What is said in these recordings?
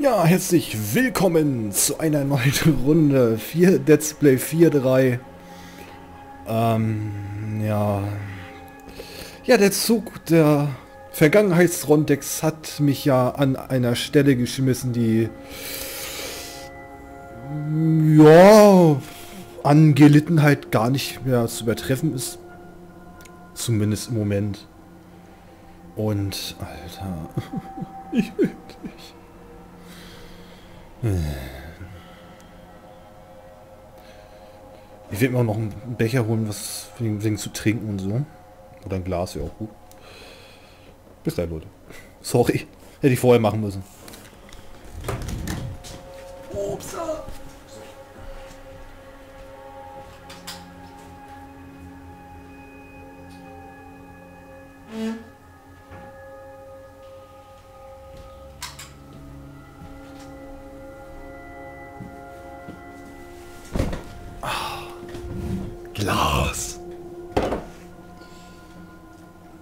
Ja, herzlich willkommen zu einer neuen Runde 4 Let's Play 4.3. Ja, der Zug der Vergangenheits-Rontex hat mich ja an einer Stelle geschmissen, die ja an Gelittenheit gar nicht mehr zu übertreffen ist. Zumindest im Moment. Und Alter, ich will nicht. Ich werde mir auch noch einen Becher holen, was wegen zu trinken und so. Oder ein Glas, ja auch gut. Bis gleich, Leute. Sorry, hätte ich vorher machen müssen. Ups.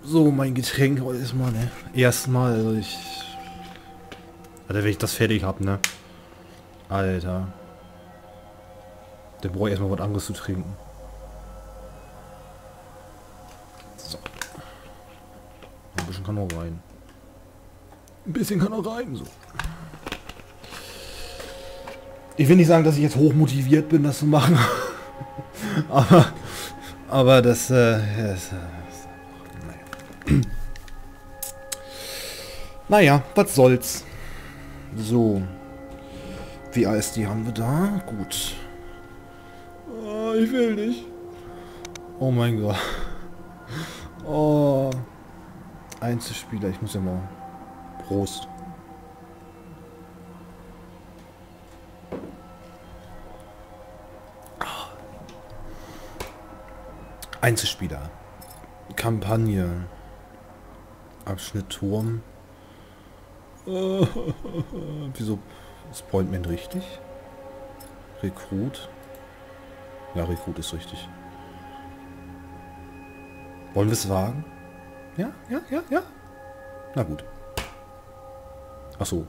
So, mein Getränk heute erstmal, ne? Erstmal, also ich... Alter, wenn ich das fertig hab, ne? Alter. Der braucht erstmal was anderes zu trinken. So. Ein bisschen kann noch rein. Ein bisschen kann noch rein, so. Ich will nicht sagen, dass ich jetzt hochmotiviert bin, das zu machen. aber das... Naja, was soll's. So. WASD haben wir da. Gut. Oh, ich will nicht. Oh mein Gott. Oh. Einzelspieler, ich muss ja mal... Prost. Einzelspieler. Kampagne. Abschnitt Turm. Wieso ist Pointman richtig? Rekrut? Ja, Rekrut ist richtig. Wollen wir es wagen? Ja, ja, ja, ja. Na gut. Ach so.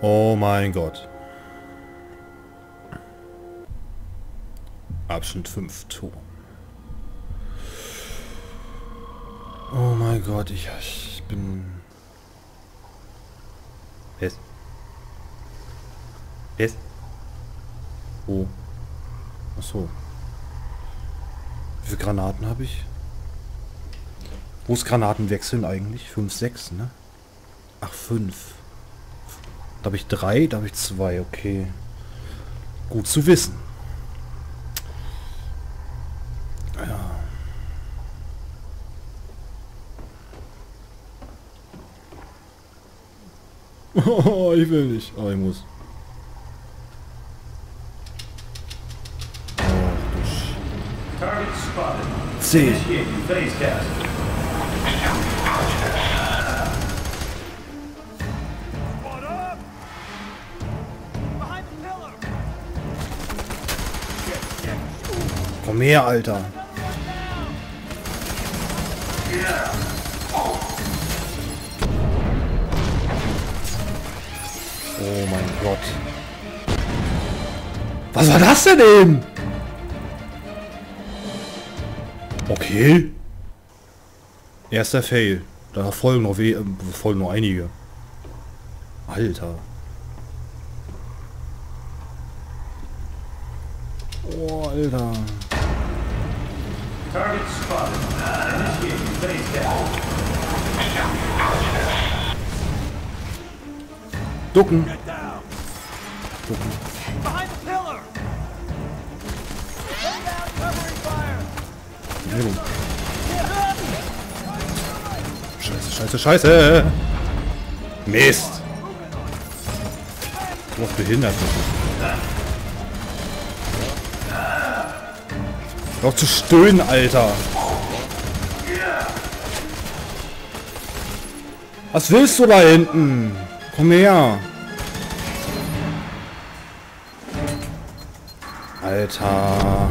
Oh mein Gott. Abschnitt 5 Turm. Oh mein Gott, ich bin... Was? Was? Oh. Ach so. Wie viele Granaten habe ich? Wo ist Granaten wechseln eigentlich? 5, 6, ne? Ach, 5. Da habe ich 3, da habe ich 2, okay. Gut zu wissen. Oh, ich will nicht. Oh, ich muss. Oh, du 10. Komm her, Alter. Oh mein Gott. Was war das denn eben? Okay. Erster Fail. Da folgen noch einige. Alter. Oh, Alter. Target spotted. Ducken. Ducken. Scheiße, scheiße, scheiße. Mist. Was behindert mich. Noch zu stöhnen, Alter. Was willst du da hinten? Komm her! Alter!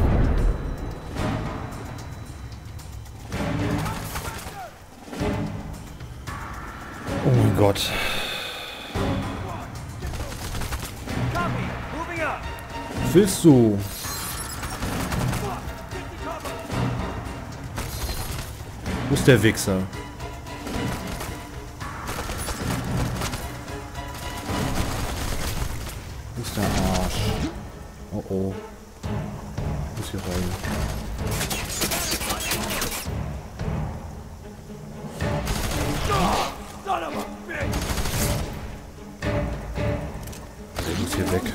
Oh mein Gott! willst du? Wo ist der Wichser? Wo ist der Arsch? Oh oh. Ich muss hier rein. Der muss hier weg.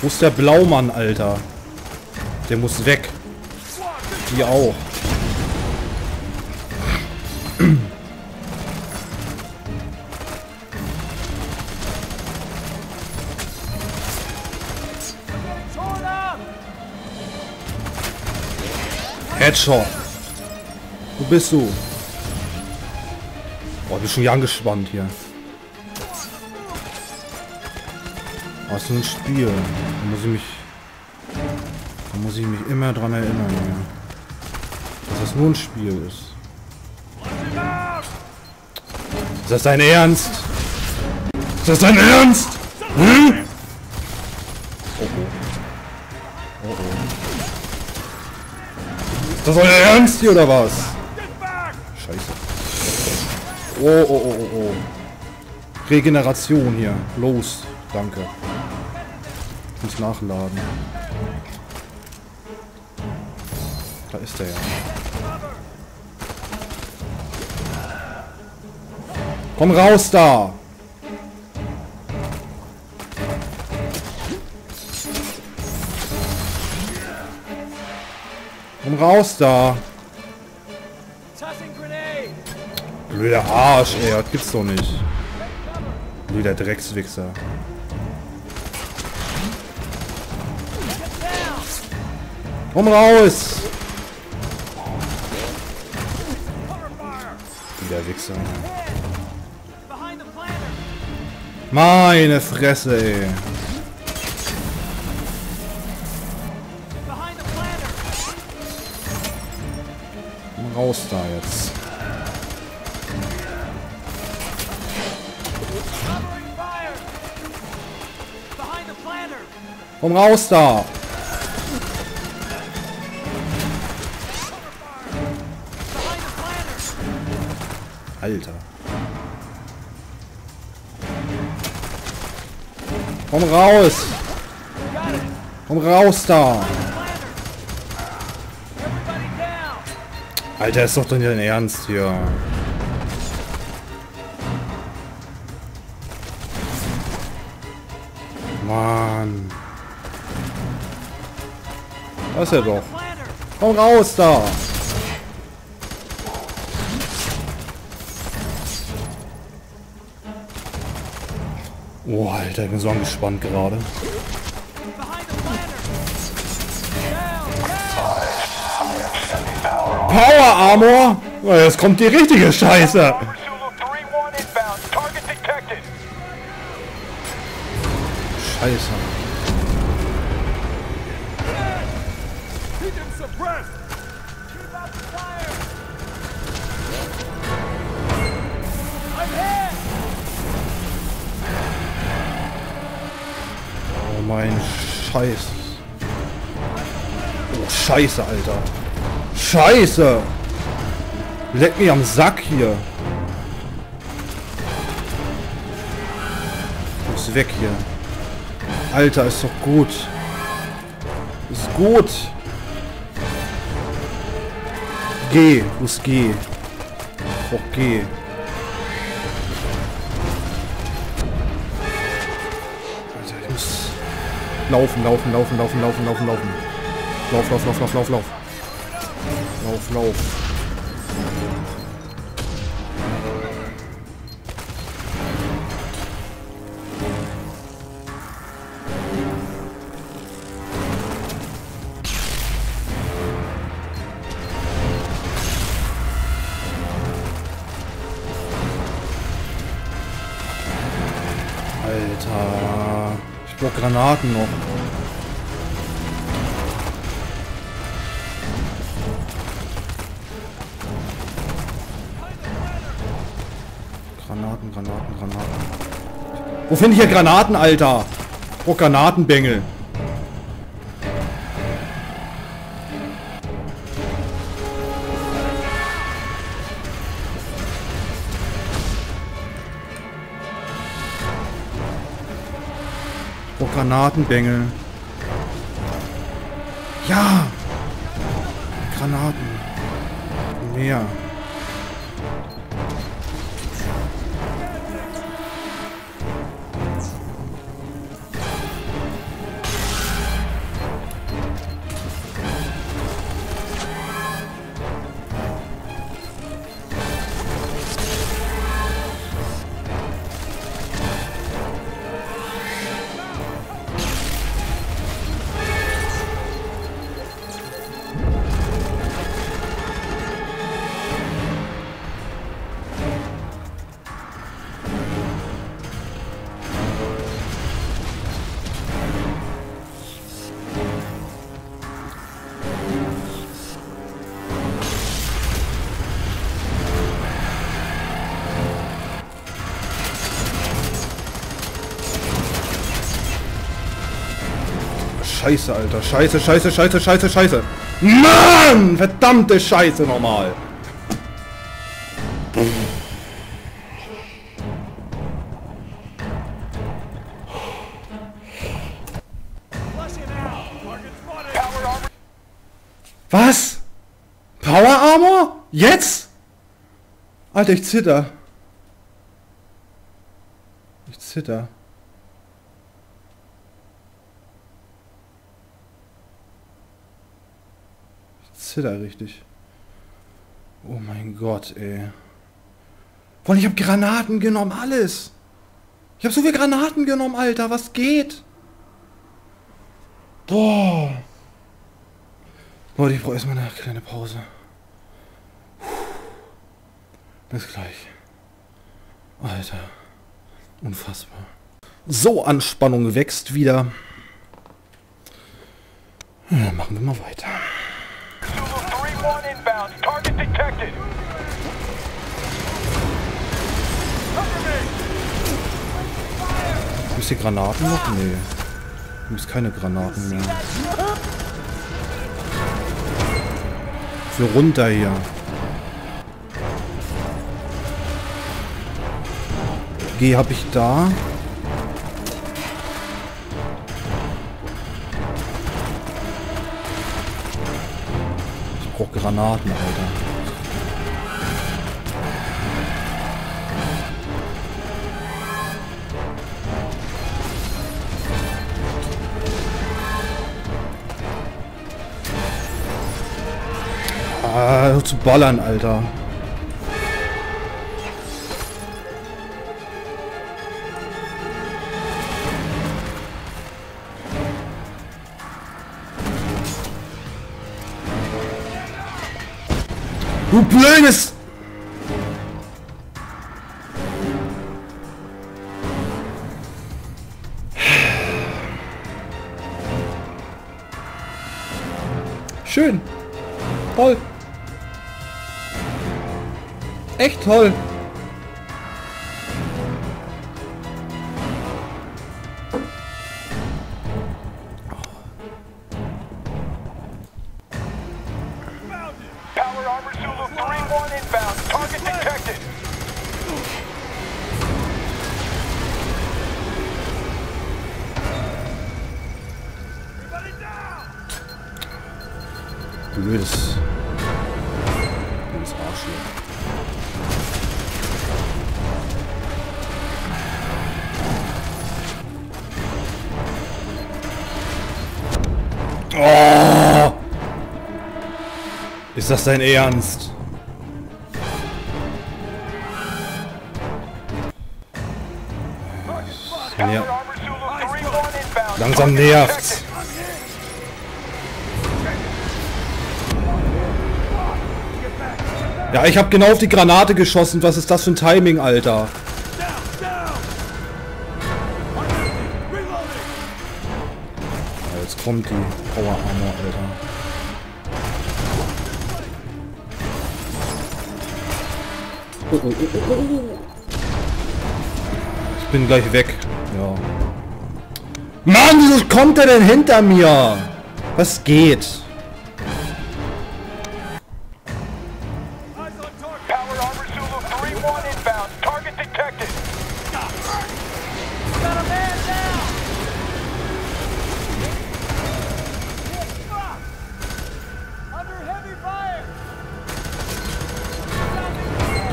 Wo ist der Blaumann, Alter? Der muss weg. Die auch. Headshot. Wo bist du? Boah, bist schon wieder angespannt hier. Was ist ein Spiel? Da muss ich mich immer dran erinnern, ja. Dass das nur ein Spiel ist. Ist das dein Ernst? Ist das dein Ernst? Hm? Oh oh. Oh oh. Ist das euer Ernst hier oder was? Scheiße. Oh oh oh oh oh. Regeneration hier. Los. Danke. Ich muss nachladen. Da ist er ja. Komm raus da! Komm raus da! Blöder Arsch, ey, das gibt's doch nicht. Blöder Dreckswichser. Komm raus! Wieder Wichser. Meine Fresse, ey. Komm raus da jetzt. Komm raus da! Alter. Komm raus! Komm raus da! Alter, ist doch nicht dein Ernst hier. Mann. Da ist er doch. Komm raus da! Oh, Alter, ich bin so angespannt gerade. Power Armor? Oh, jetzt kommt die richtige Scheiße. Scheiße. Mein Scheiß. Oh, Scheiße, Alter. Scheiße! Leck mich am Sack hier. Ich muss weg hier. Alter, ist doch gut. Ist gut. Geh, muss geh. Doch geh. Laufen. Lauf. Alter. Ich brauch Granaten noch. Granaten. Wo finde ich hier Granaten, Alter? Ich brauch Granatenbengel. Granatenbengel. Ja! Granaten. Mehr. Scheiße, Alter. Scheiße. Mann! Verdammte Scheiße nochmal. Was? Power Armor? Jetzt? Alter, ich zitter. Ich zitter richtig. Oh mein Gott, ey. Boah, ich habe Granaten genommen, alles. Ich habe so viel Granaten genommen, Alter. Was geht? Boah. Leute, ich brauche erstmal eine kleine Pause. Bis gleich. Alter. Unfassbar. So, Anspannung wächst wieder. Ja, machen wir mal weiter. Gibt es die Granaten noch? Nee. Gibt es keine Granaten mehr. Für runter hier. G habe ich da. Ich brauche Granaten, Alter. Ah, zu ballern, Alter. Du blödes! Schön. Toll. Echt toll. Blödes Arschloch. Oh! Ist das dein Ernst? Ja. Langsam nervt's. Ja, ich habe genau auf die Granate geschossen. Was ist das für ein Timing, Alter? kommt die Power Armor, Alter. Ich bin gleich weg. Ja. Mann, wieso kommt er denn hinter mir? Was geht?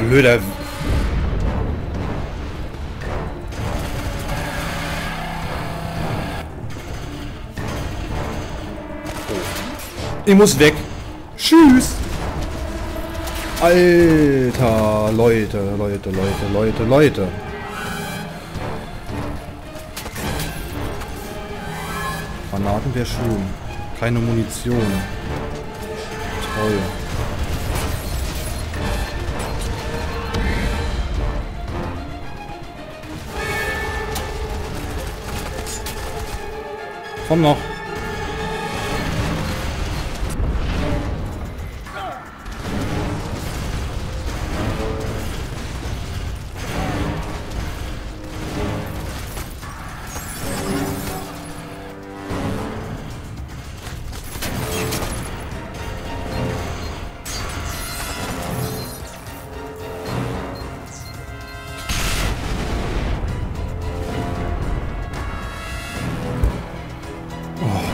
Blöder. Ich muss weg. Tschüss. Alter, Leute. Granaten wäre schön. Keine Munition. Toll. Komm noch.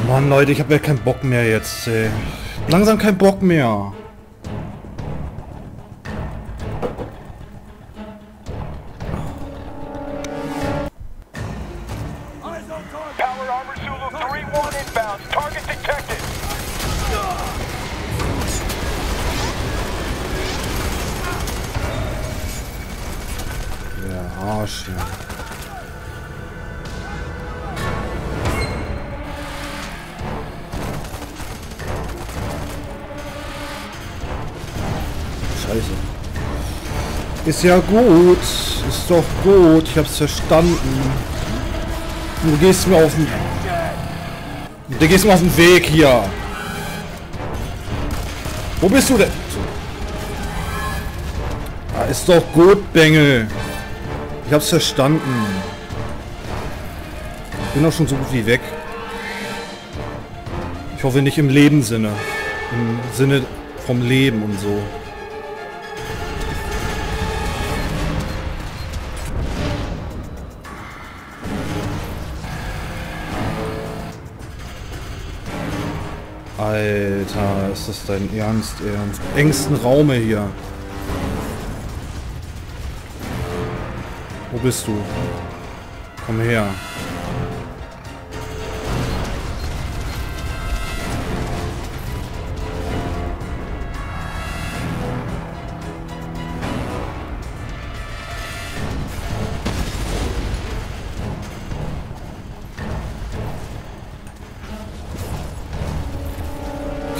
Mann, Leute, ich habe ja keinen Bock mehr jetzt, ey. Langsam keinen Bock mehr. Der Arsch, ja. Ist ja gut. Ist doch gut. Ich hab's verstanden. Du gehst mir auf den... Du gehst mir auf den Weg hier. Wo bist du denn? Ah, ist doch gut, Bengel. Ich hab's verstanden. Ich bin doch schon so gut wie weg. Ich hoffe nicht im Lebenssinne. Im Sinne vom Leben und so. Alter, ist das dein Ernst, Engsten Raume hier. Wo bist du? Komm her.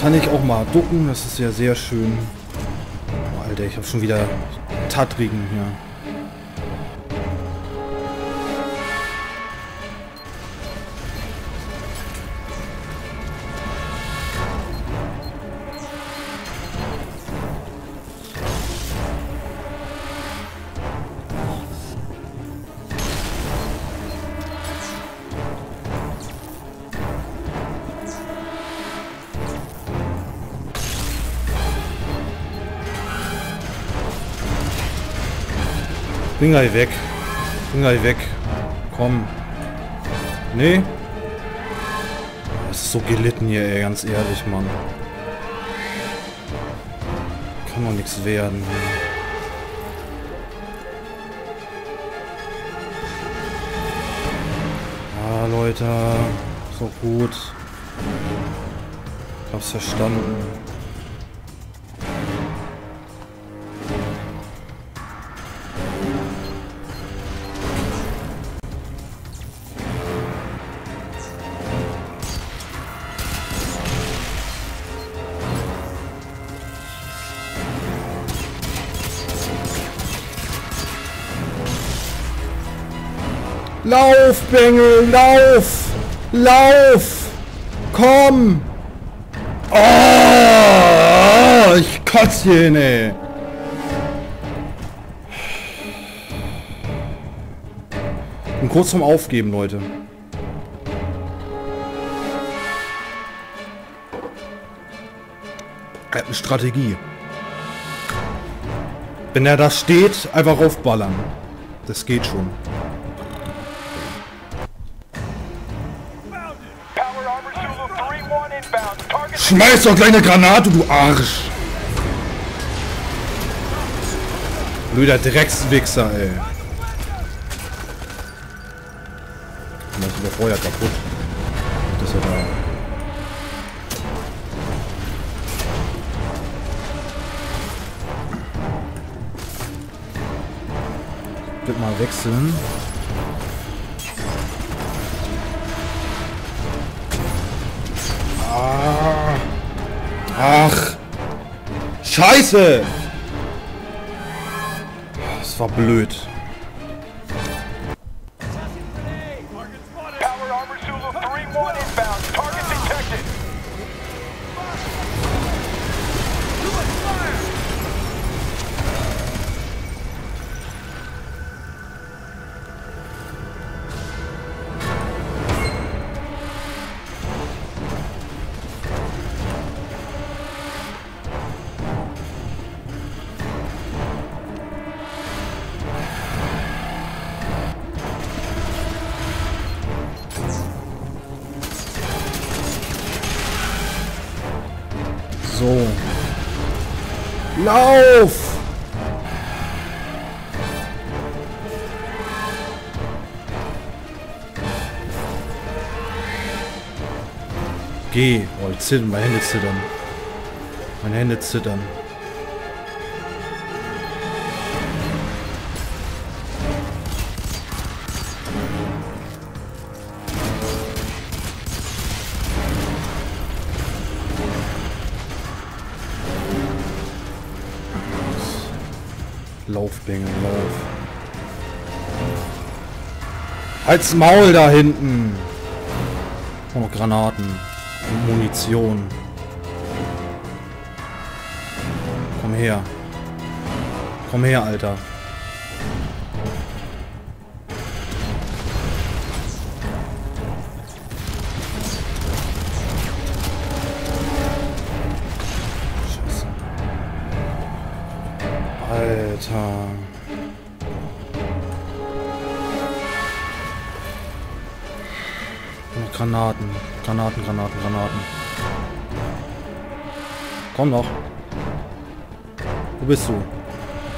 Kann ich auch mal ducken, das ist ja sehr schön. Oh, Alter, ich habe schon wieder Tattrigen hier. Bin gleich weg. Komm. Nee. Das ist so gelitten hier, ey, ganz ehrlich, Mann. Kann doch nichts werden. Ah, Leute. So gut. Ich hab's verstanden. Lauf, Bengel, lauf! Komm! Oh! Ich kotze hier, ne! Und kurz vorm Aufgeben, Leute. Er hat eine Strategie. Wenn er da steht, einfach raufballern. Das geht schon. Schmeiß doch gleich eine Granate, du Arsch! Blöder Dreckswichser, ey. Das ist der Feuer kaputt. Das ist ja da. Mal wechseln. Ah. Ach. Scheiße. Das war blöd. So. Lauf! Geh, oh, zittern, meine Hände zittern. Meine Hände zittern. Laufbänge, lauf. Halt's Maul da hinten. Oh, Granaten. Und Munition. Komm her. Komm her, Alter. Alter. Granaten. Granaten, Granaten, Granaten. Komm noch. Wo bist du?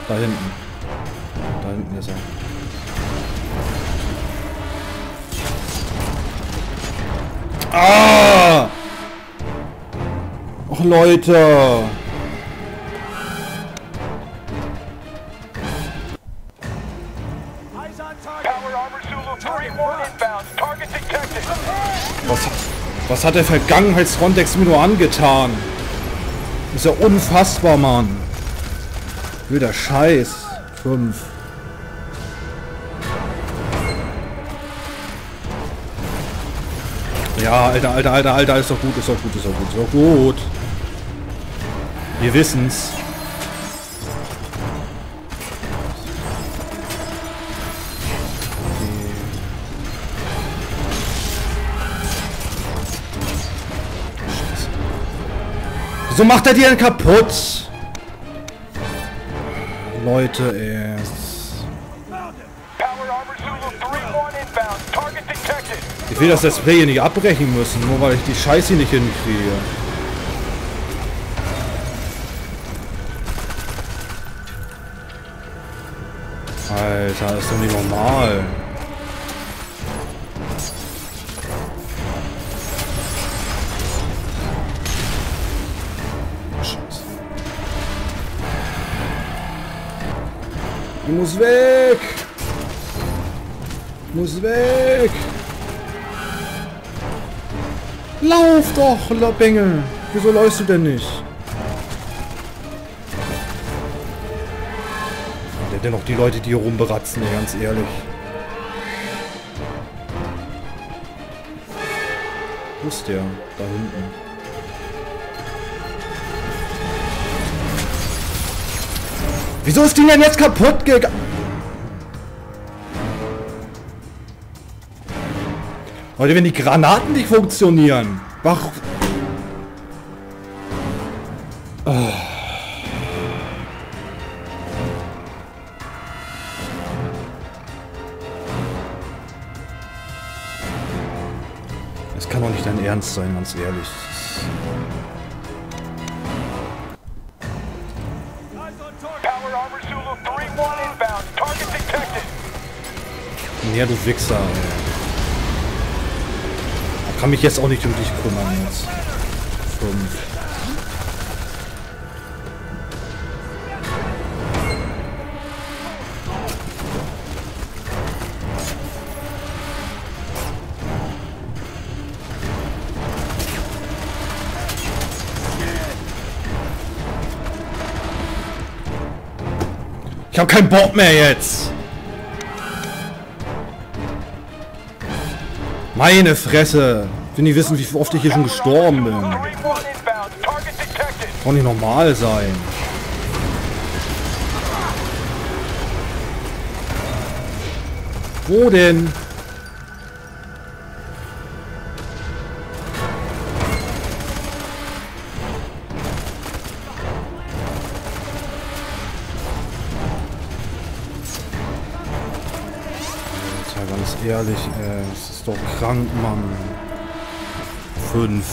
Da hinten. Da hinten ist er. Ah! Och, Leute. Was hat der Vergangenheits-Rontex mir nur angetan? Ist ja unfassbar, Mann. Blöder Scheiß. 5. Ja, Alter, ist doch gut, ist doch gut. Wir wissen's. So macht er die denn kaputt? Leute, ey. Ich will das Let's Play hier nicht abbrechen müssen, nur weil ich die Scheiße nicht hinkriege. Alter, ist doch nicht normal. Ich muss weg! Ich muss weg! Lauf doch, Bengel! Wieso läufst du denn nicht? Der hat ja noch die Leute, die hier rumberatzen, ganz ehrlich. Wo ist der? Da hinten. Wieso ist die denn jetzt kaputt gegangen? Leute, wenn die Granaten nicht funktionieren. Warum? Oh. Das kann doch nicht dein Ernst sein, ganz ehrlich. Ja, du Wichser. Ich kann mich jetzt auch nicht um dich kümmern jetzt. 5. Ich hab keinen Bock mehr jetzt. Meine Fresse! Ich will nicht wissen, wie oft ich hier schon gestorben bin. Kann nicht normal sein. Wo denn? Ganz ehrlich, es ist doch krank, Mann. 5.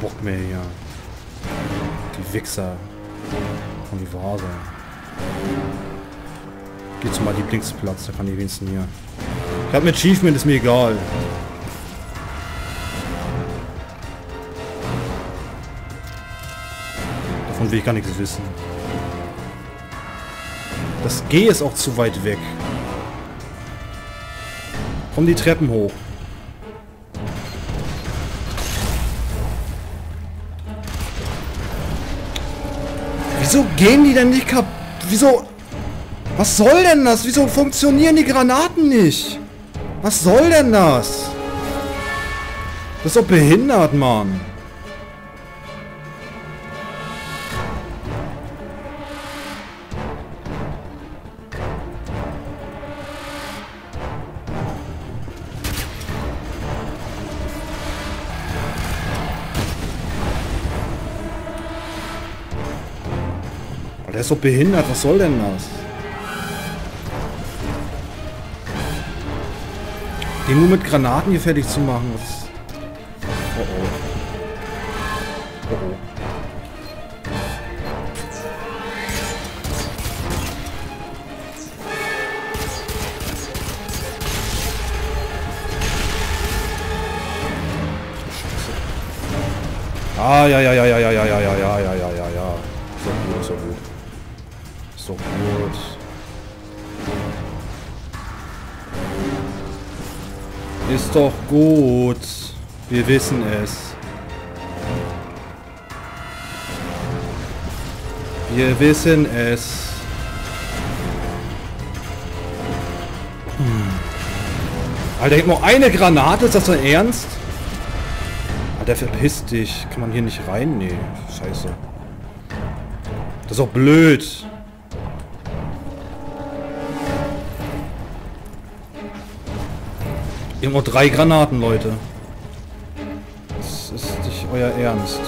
Bock mehr hier. Die Wichser. Und die Vase. Geht zu meinem Lieblingsplatz, da kann ich wenigstens hier. Ich hab ein Achievement, ist mir egal. Davon will ich gar nichts wissen. Das G ist auch zu weit weg. Komm die Treppen hoch. Wieso gehen die denn nicht kaputt? Wieso? Was soll denn das? Wieso funktionieren die Granaten nicht? Was soll denn das? Das ist doch behindert, Mann. Der ist doch behindert, was soll denn das? Den nur mit Granaten hier fertig zu machen, ist... Oh oh. Oh oh. Scheiße. Ah, ja. So gut. So gut. Ist doch gut. Wir wissen es. Wir wissen es. Alter, gibt nur eine Granate. Ist das dein Ernst? Alter, verpiss dich. Kann man hier nicht rein? Nee. Scheiße. Das ist doch blöd. Irgendwo 3 Granaten, Leute. Das ist nicht euer Ernst.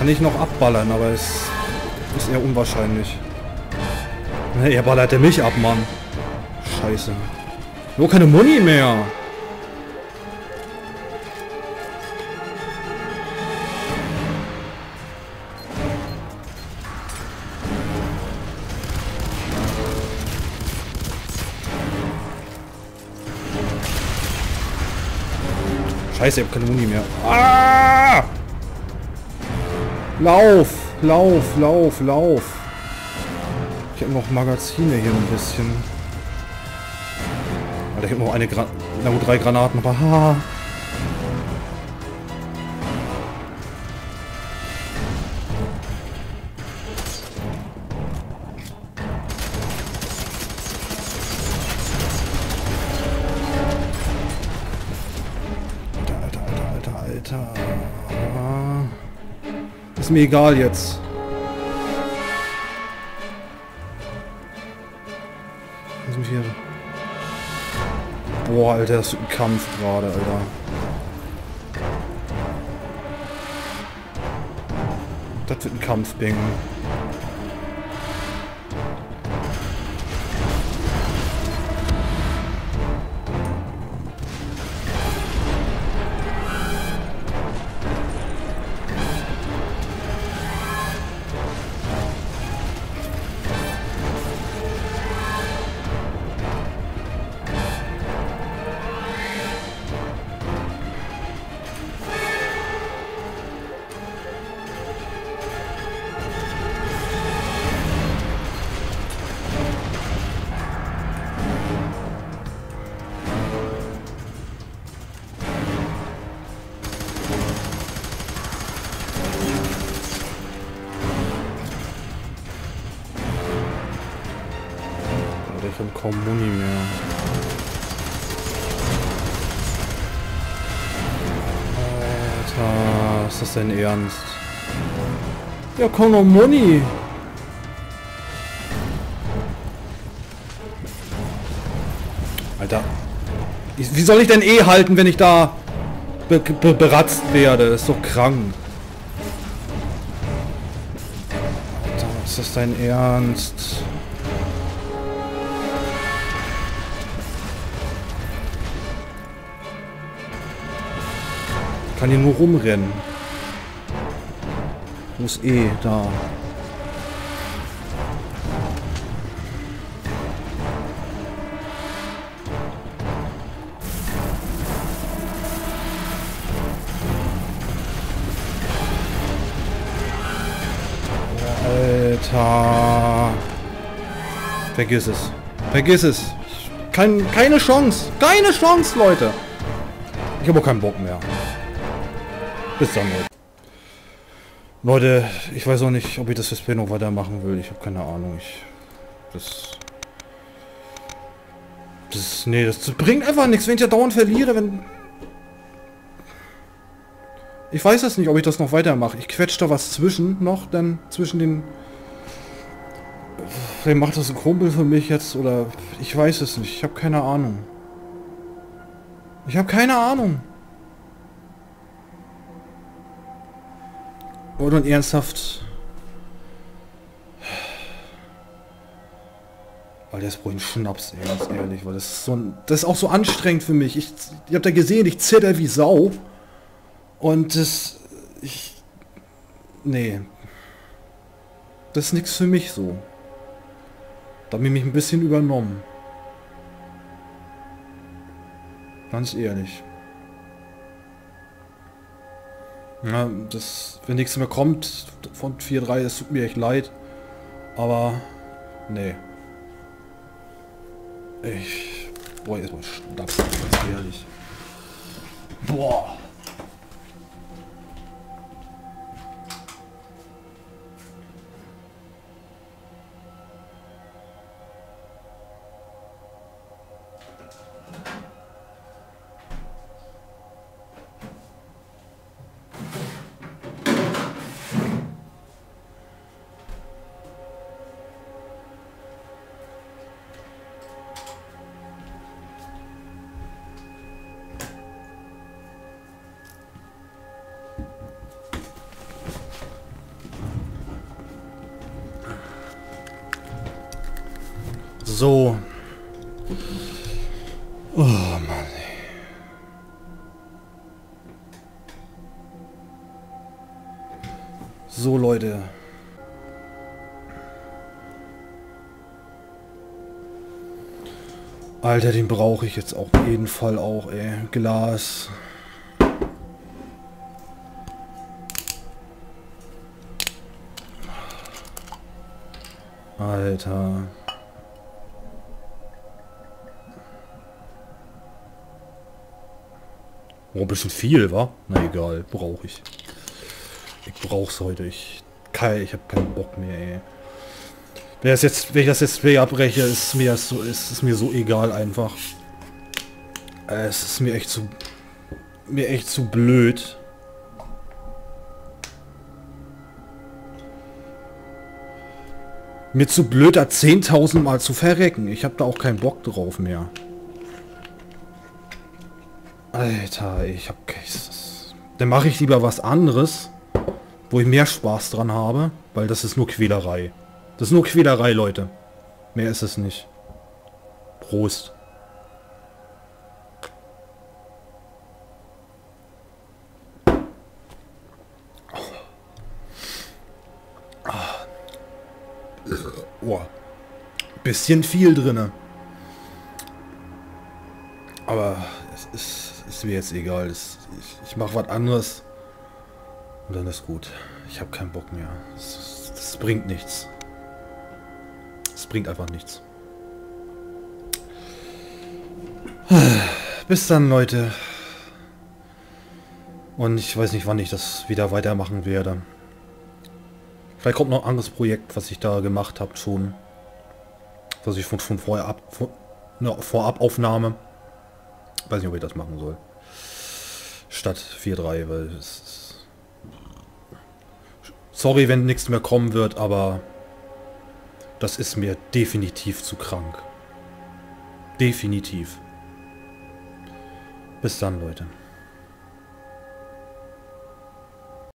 Kann ich noch abballern, aber es ist eher unwahrscheinlich. Ne, er ballert er mich ab, Mann. Scheiße. Nur keine Muni mehr. Scheiße, ich hab keine Muni mehr. Ah! Lauf, lauf, lauf, lauf. Ich habe noch Magazine hier ein bisschen. Alter, ich habe noch eine drei Granaten, aber haha. Ist mir egal jetzt. Lass mich hier. Boah, Alter, das ist ein Kampf gerade, Alter. Das wird ein Kampf, Bing. Ich habe kaum Muni mehr. Alter, ist das denn ernst? Ja, komm noch Muni! Alter. Wie soll ich denn halten, wenn ich da beratzt werde? Ist doch krank. Alter, ist das dein Ernst? Ich kann hier nur rumrennen. Muss da. Alter. Vergiss es. Vergiss es. Keine Chance. Keine Chance, Leute. Ich habe auch keinen Bock mehr. Bis dann, Leute, ich weiß auch nicht, ob ich das Display noch weitermachen will. Ich habe keine Ahnung. Nee, das bringt einfach nichts, wenn ich ja dauernd verliere, Ich weiß das nicht, ob ich das noch weitermache. Ich quetsche da was zwischen den... Vielleicht macht das ein Kumpel für mich jetzt, oder... Ich weiß es nicht, ich habe keine Ahnung. Ich habe keine Ahnung. Und ernsthaft. Weil das wohl ein Schnaps, ey, ganz ehrlich, weil das ist so ein, das ist auch so anstrengend für mich. Ich hab da gesehen, ich zitter wie Sau. Und nee. Das ist nichts für mich so. Da hab ich mich ein bisschen übernommen. Ganz ehrlich. Ja, wenn nichts mehr kommt von 4.3, es tut mir echt leid, aber nee. Boah, jetzt mal Schnaps, ganz ehrlich. Boah. So. Oh Mann. So, Leute. Alter, den brauche ich jetzt auf jeden Fall auch, ey. Glas. Alter. Oh, ein bisschen viel, wa? Na egal, brauche ich. Ich brauch's heute. Ich habe keinen Bock mehr, ey. Wenn ich das jetzt abbreche, ist mir so egal einfach. Es ist mir echt zu blöd. Mir zu blöd, da 10.000 Mal zu verrecken. Ich habe da auch keinen Bock drauf mehr. Alter, ich habe... Dann mache ich lieber was anderes, wo ich mehr Spaß dran habe, weil das ist nur Quälerei. Das ist nur Quälerei, Leute. Mehr ist es nicht. Prost. Oh. Bisschen viel drinne. Aber es ist mir jetzt egal. Ich mache was anderes. Und dann ist gut. Ich habe keinen Bock mehr. Das bringt nichts. Das bringt einfach nichts. Bis dann, Leute. Und ich weiß nicht, wann ich das wieder weitermachen werde. Vielleicht kommt noch ein anderes Projekt, was ich da gemacht habe schon. Was ich von vorher eine Vorabaufnahme. Weiß nicht, ob ich das machen soll. Statt 4.3, weil es... Sorry, wenn nichts mehr kommen wird, aber... Das ist mir definitiv zu krank. Definitiv. Bis dann, Leute.